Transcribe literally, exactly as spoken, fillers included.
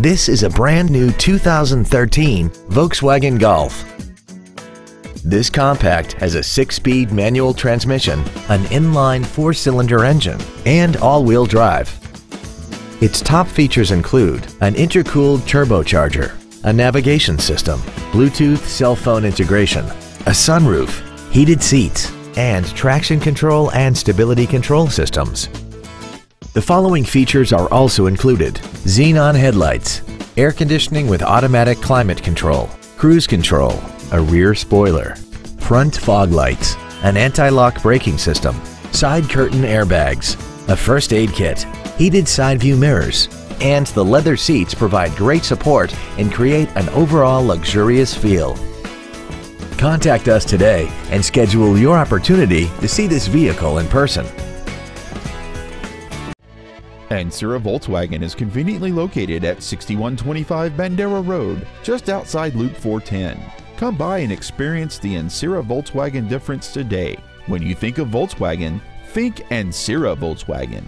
This is a brand new two thousand thirteen Volkswagen Golf. This compact has a six-speed manual transmission, an inline four-cylinder engine, and all-wheel drive. Its top features include an intercooled turbocharger, a navigation system, Bluetooth cell phone integration, a sunroof, heated seats, and traction control and stability control systems. The following features are also included: xenon headlights, air conditioning with automatic climate control, cruise control, a rear spoiler, front fog lights, an anti-lock braking system, side curtain airbags, a first aid kit, heated side view mirrors, and the leather seats provide great support and create an overall luxurious feel. Contact us today and schedule your opportunity to see this vehicle in person. Ancira Volkswagen is conveniently located at sixty-one twenty-five Bandera Road, just outside Loop four ten. Come by and experience the Ancira Volkswagen difference today. When you think of Volkswagen, think Ancira Volkswagen.